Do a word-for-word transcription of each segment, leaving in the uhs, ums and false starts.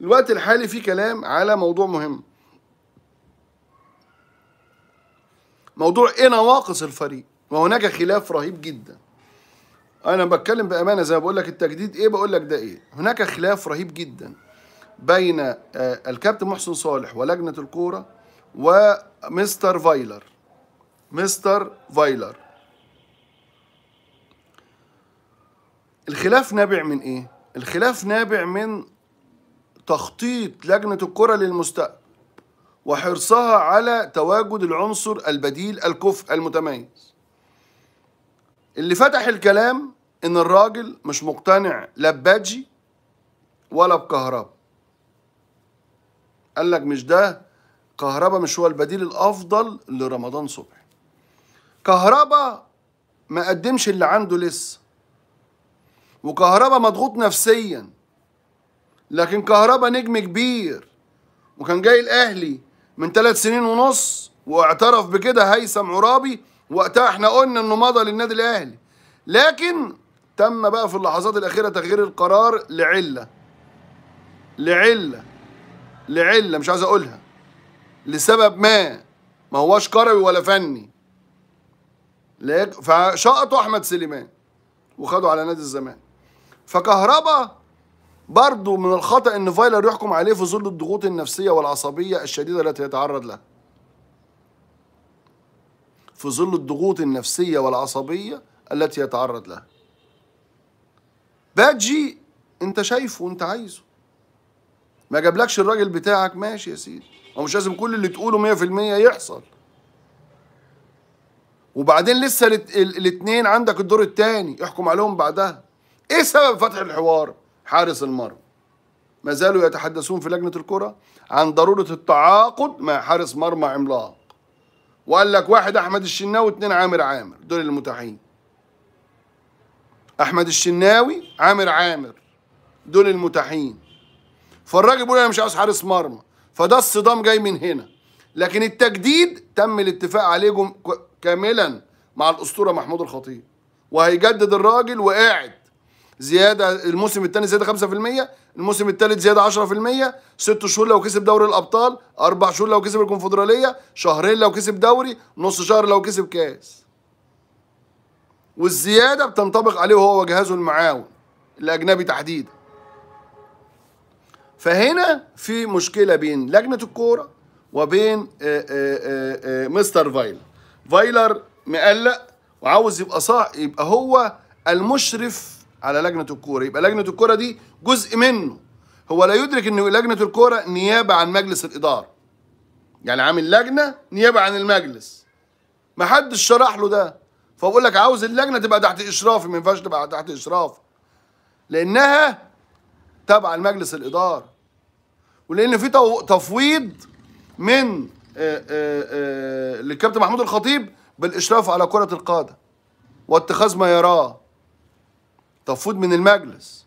الوقت الحالي فيه كلام على موضوع مهم، موضوع ايه نواقص الفريق، وهناك خلاف رهيب جدا. انا بتكلم بامانه زي ما بقول لك التجديد ايه بقول لك ده ايه. هناك خلاف رهيب جدا بين الكابتن محسن صالح ولجنه الكوره ومستر فايلر. مستر فايلر الخلاف نابع من ايه؟ الخلاف نابع من تخطيط لجنه الكوره للمستقبل وحرصها على تواجد العنصر البديل الكفء المتميز. اللي فتح الكلام ان الراجل مش مقتنع لا ببادجي ولا بكهربا. قال لك مش ده كهربا، مش هو البديل الافضل لرمضان صبحي. كهربا ما قدمش اللي عنده لسه، وكهربا مضغوط نفسيا، لكن كهربا نجم كبير وكان جاي الاهلي من ثلاث سنين ونص واعترف بكده هيثم عرابي، وقتها احنا قلنا انه مضى للنادي الاهلي، لكن تم بقى في اللحظات الاخيره تغيير القرار لعله لعله لعله مش عايز اقولها، لسبب ما ما هواش كروي ولا فني، فشقطوا احمد سليمان وخدوا على نادي الزمالك. فكهربا برضه من الخطأ ان فايلر يحكم عليه في ظل الضغوط النفسيه والعصبيه الشديده التي يتعرض لها. في ظل الضغوط النفسيه والعصبيه التي يتعرض لها. بادجي انت شايفه وانت عايزه. ما جابلكش الراجل بتاعك ماشي يا سيدي، هو مش لازم كل اللي تقوله مية في المية يحصل. وبعدين لسه الاثنين عندك الدور الثاني احكم عليهم بعدها. ايه سبب فتح الحوار؟ حارس المرمى ما زالوا يتحدثون في لجنة الكرة عن ضرورة التعاقد مع حارس مرمى عملاق، وقال لك واحد أحمد الشناوي واثنين عامر عامر، دول المتاحين. أحمد الشناوي عامر عامر دول المتاحين. فالراجل بيقول أنا مش عاوز حارس مرمى، فده الصدام جاي من هنا. لكن التجديد تم الاتفاق عليه كاملا مع الأسطورة محمود الخطيب، وهيجدد الراجل وقاعد زيادة الموسم الثاني زيادة خمسة في المية، الموسم الثالث زيادة عشرة في المية، ست شهور لو كسب دوري الأبطال، أربع شهور لو كسب الكونفدرالية، شهرين لو كسب دوري، نص شهر لو كسب كاس. والزيادة بتنطبق عليه هو وجهازه المعاون الأجنبي تحديدا. فهنا في مشكلة بين لجنة الكورة وبين آآ آآ آآ مستر فايلر. فايلر مقلق وعاوز يبقى صاح يبقى هو المشرف على لجنة الكورة، يبقى لجنة الكورة دي جزء منه. هو لا يدرك ان لجنة الكورة نيابة عن مجلس الإدارة، يعني عامل لجنة نيابة عن المجلس، محدش شرح له ده. فبقول لك عاوز اللجنة تبقى تحت إشرافي، ما ينفعش تبقى تحت إشرافي لأنها تبع المجلس الإدارة، ولأن في تفويض من للكابتن محمود الخطيب بالإشراف على كرة القدم واتخاذ ما يراه، تفوض من المجلس.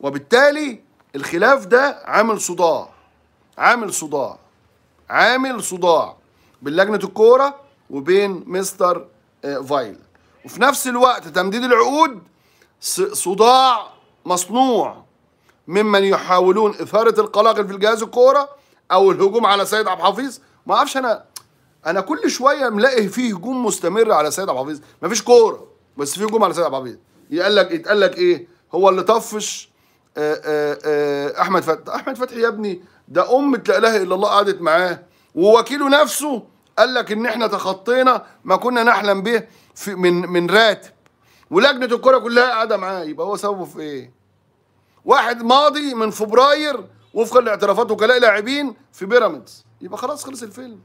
وبالتالي الخلاف ده عامل صداع عامل صداع عامل صداع بين لجنة الكورة وبين مستر فايلر، وفي نفس الوقت تمديد العقود صداع مصنوع ممن يحاولون إثارة القلاقل في الجهاز الكورة أو الهجوم على سيد عبد الحفيظ. ما أعرفش، أنا أنا كل شوية ملاقي فيه هجوم مستمر على سيد عبد الحفيظ، مفيش كورة بس فيه هجوم على سيد عبد الحفيظ. يقال لك يتقال لك ايه؟ هو اللي طفش آآ آآ احمد فتح احمد فتحي يا ابني ده امه لا اله الا الله قعدت معاه، ووكيله نفسه قال لك ان احنا تخطينا ما كنا نحلم به في من من راتب، ولجنه الكره كلها قاعده معاه. يبقى هو سببه في ايه؟ واحد ماضي من فبراير وفقا لاعترافات وكلاء لاعبين في بيراميدز، يبقى خلاص خلص الفيلم.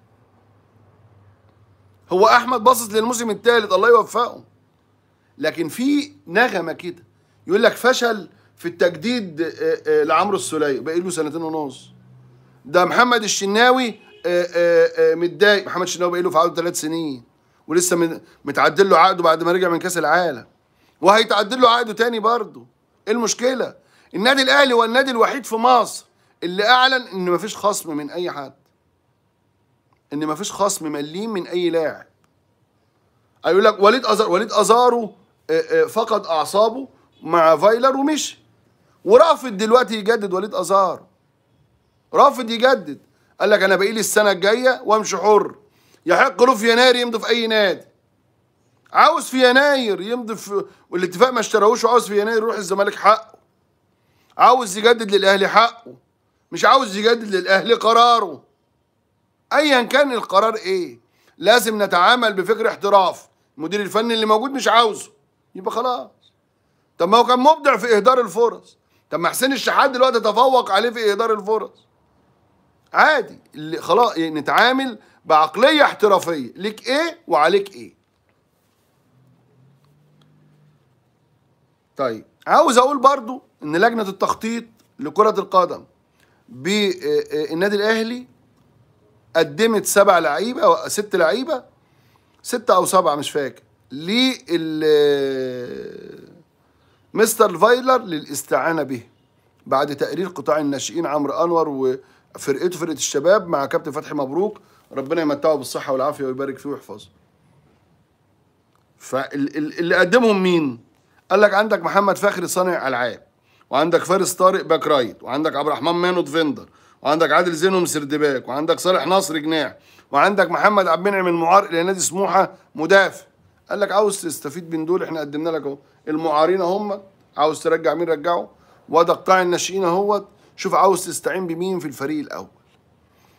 هو احمد باصص للموسم الثالث الله يوفقه، لكن في نغمه كده يقول لك فشل في التجديد لعمرو السوليه بقى له سنتين ونص، ده محمد الشناوي متضايق، محمد الشناوي بقى له في عقده ثلاث سنين ولسه متعدل له عقده بعد ما رجع من كاس العالم، وهيتعدل له عقده تاني برضه. ايه المشكله؟ النادي الاهلي هو النادي الوحيد في مصر اللي اعلن ان مفيش خصم من اي حد، ان مفيش خصم مليم من اي لاعب. هيقول لك وليد أزار وليد أزاره فقد اعصابه مع فايلر ومشي، ورافض دلوقتي يجدد وليد أزار. رافض يجدد، قال لك انا باقي لي السنه الجايه وامشي حر. يحق له في يناير يمضي في اي نادي، عاوز في يناير يمضي في والاتفاق ما اشتراهوش، وعاوز في يناير يروح الزمالك حقه، عاوز يجدد للاهلي حقه، مش عاوز يجدد للاهلي قراره. ايا كان القرار ايه لازم نتعامل بفكر احتراف. المدير الفني اللي موجود مش عاوزه يبقى خلاص. طب ما هو كان مبدع في اهدار الفرص، طب ما حسين الشحات دلوقتي تفوق عليه في اهدار الفرص. عادي اللي خلاص نتعامل بعقليه احترافيه، ليك ايه وعليك ايه. طيب عاوز اقول برضو ان لجنه التخطيط لكره القدم بالنادي الاهلي قدمت سبع لعيبه او ست لعيبه، سته او سبعه مش فاكر، لل مستر فايلر للاستعانه به بعد تقرير قطاع الناشئين عمرو انور وفرقته فرقه الشباب مع كابتن فتحي مبروك، ربنا يمتعه بالصحه والعافيه ويبارك فيه ويحفظه. فاللي قدمهم مين؟ قال لك عندك محمد فاخر صانع العاب، وعندك فارس طارق باك رايت، وعندك عبد الرحمن مانو ديفندر، وعندك عادل زينهم سرد باك، وعندك صالح ناصر جناح، وعندك محمد عبد المنعم المعار الى نادي سموحه مدافع. قال لك عاوز تستفيد من دول احنا قدمنا لك اهو، المعارين هم، عاوز ترجع مين رجعه، وده قطاع الناشئين اهوت، شوف عاوز تستعين بمين في الفريق الاول.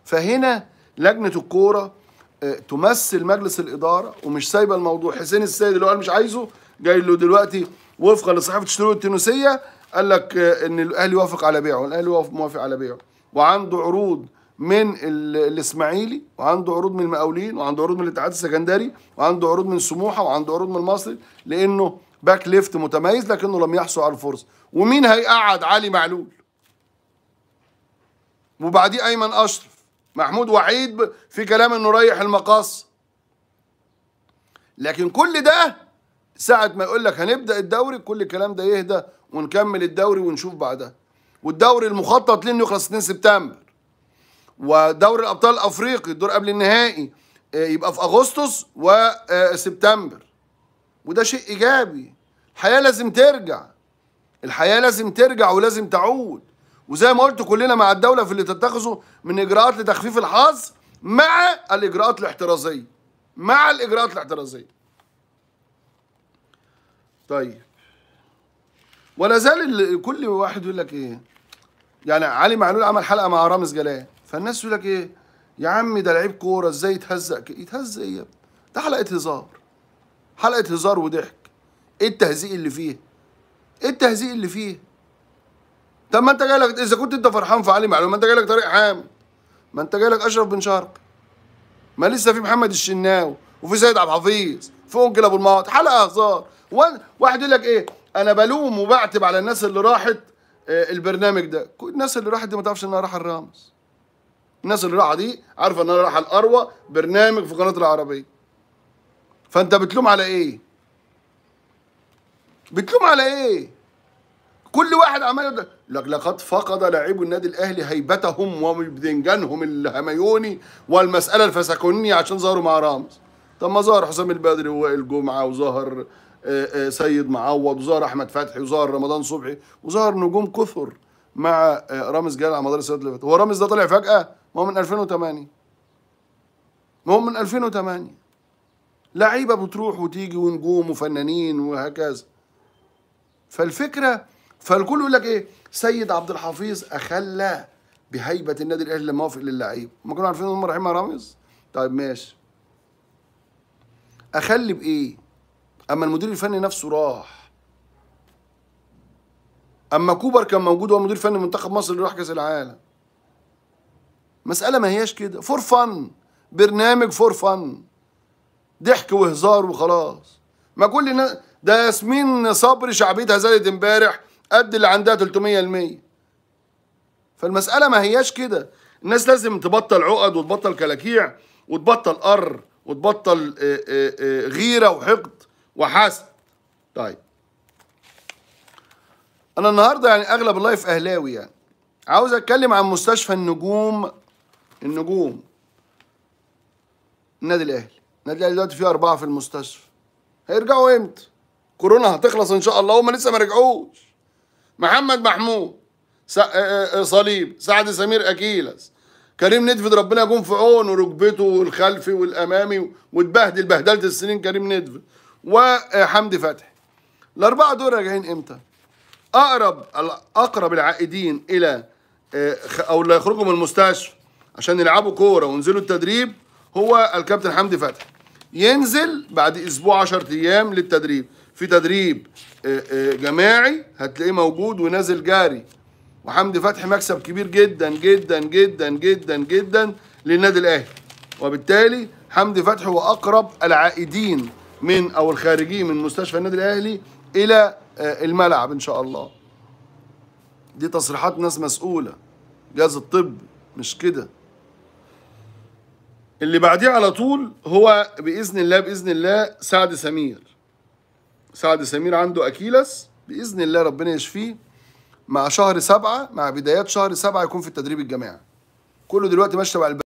فهنا لجنه الكوره تمثل مجلس الاداره ومش سايبه الموضوع. حسين السيد اللي هو قال مش عايزه، جاي له دلوقتي وفقا لصحيفه الشروق التونسيه قال لك ان الاهلي وافق على بيعه، الاهلي موافق على بيعه، وعنده عروض من الاسماعيلي، وعنده عروض من المقاولين، وعنده عروض من الاتحاد السكندري، وعنده عروض من سموحه، وعنده عروض من المصري، لانه باك ليفت متميز، لكنه لم يحصل على الفرصه. ومين هيقعد علي معلول؟ وبعديه ايمن اشرف، محمود وعيد في كلام انه رايح المقص. لكن كل ده ساعه ما يقول لك هنبدا الدوري، كل الكلام ده يهدى ونكمل الدوري ونشوف بعدها. والدوري المخطط ليه انه يخلص اتنين سبتمبر. ودوري الابطال الافريقي الدور قبل النهائي يبقى في اغسطس وسبتمبر. وده شيء ايجابي. الحياه لازم ترجع. الحياه لازم ترجع ولازم تعود. وزي ما قلت كلنا مع الدوله في اللي تتخذه من اجراءات لتخفيف الحظر مع الاجراءات الاحترازيه. مع الاجراءات الاحترازيه. طيب. ولا زال كل واحد يقول لك ايه؟ يعني علي معلول عمل حلقه مع رامز جلال، فالناس يقول لك ايه؟ يا عم ده لعيب كوره ازاي يتهزق؟ يتهزق ايه يا ابني؟ ده حلقه هزار. حلقه هزار وضحك. ايه التهزيق اللي فيه؟ ايه التهزيق اللي فيه؟ طب ما انت جاي لك، اذا كنت انت فرحان في علي معلول ما انت جاي لك طارق حامد، ما انت جاي لك اشرف بن شارق، ما لسه في محمد الشناوي، وفي سيد عبد الحفيظ، في انكل ابو الماط. حلقه هزار. واحد يقول لك ايه؟ انا بلوم وبعتب على الناس اللي راحت البرنامج ده. الناس اللي راحت دي ما تعرفش انها راحت الرامز. الناس اللي راحت دي عارفه انها راحت الاروى برنامج في قناه العربيه. فانت بتلوم على ايه؟ بتلوم على ايه؟ كل واحد عمال لك لقد فقد لاعبو النادي الاهلي هيبتهم وبذنجانهم الهميوني والمساله الفسكونيه عشان ظهروا مع رامز. طب ما ظهر حسام البدري ووائل جمعه، وظهر سيد معوض، وظهر احمد فتحي، وظهر رمضان صبحي، وظهر نجوم كثر مع رامز جلال على مدار السنوات اللي فاتت. هو رامز ده طلع فجأه؟ ما هو من ألفين وتمانية. ما هو من ألفين وتمانية لعيبه بتروح وتيجي ونجوم وفنانين وهكذا. فالفكره فالكل يقول لك ايه؟ سيد عبد الحفيظ اخلى بهيبه النادي الاهلي لما وافق للعيبه، ما كانوا عارفين هم رايحين مع رامز؟ طيب ماشي. اخلي بايه؟ اما المدير الفني نفسه راح. اما كوبر كان موجود، هو مدير فني منتخب مصر اللي راح كاس العالم. مساله ما هياش كده فور فن، برنامج فور فن، ضحك وهزار وخلاص. ما كل الناس ده ياسمين صبري شعبيتها زادت امبارح قد اللي عندها تلتمية في المية. فالمساله ما هياش كده. الناس لازم تبطل عقد وتبطل كلاكيع وتبطل قر وتبطل غيره وحقد وحسن. طيب انا النهارده يعني اغلب اللايف اهلاوي، يعني عاوز اتكلم عن مستشفى النجوم. النجوم النادي الاهلي، النادي الاهلي دلوقتي فيه اربعه في المستشفى. هيرجعوا امتى؟ كورونا هتخلص ان شاء الله، هما لسه ما رجعوش. محمد محمود، صليب، سعد سمير اكيلس، كريم ندفد ربنا يكون في عونه ركبته والخلفي والامامي واتبهدل بهدله السنين كريم ندفد، وحمدي فتحي. الاربعه دول راجعين امتى؟ اقرب اقرب العائدين الى او اللي هيخرجوا من المستشفى عشان يلعبوا كوره وينزلوا التدريب هو الكابتن حمدي فتحي. ينزل بعد اسبوع عشرة ايام للتدريب، في تدريب جماعي هتلاقيه موجود ونازل جاري. وحمدي فتحي مكسب كبير جدا جدا جدا جدا جدا للنادي الاهلي، وبالتالي حمدي فتحي هو اقرب العائدين من او الخارجين من مستشفى النادي الاهلي الى الملعب ان شاء الله. دي تصريحات ناس مسؤوله، جهاز الطب مش كده. اللي بعديه على طول هو باذن الله باذن الله سعد سمير. سعد سمير عنده اكيلس، باذن الله ربنا يشفيه. مع شهر سبعة، مع بدايات شهر سبعة يكون في التدريب الجماعي. كله دلوقتي ماشي تبع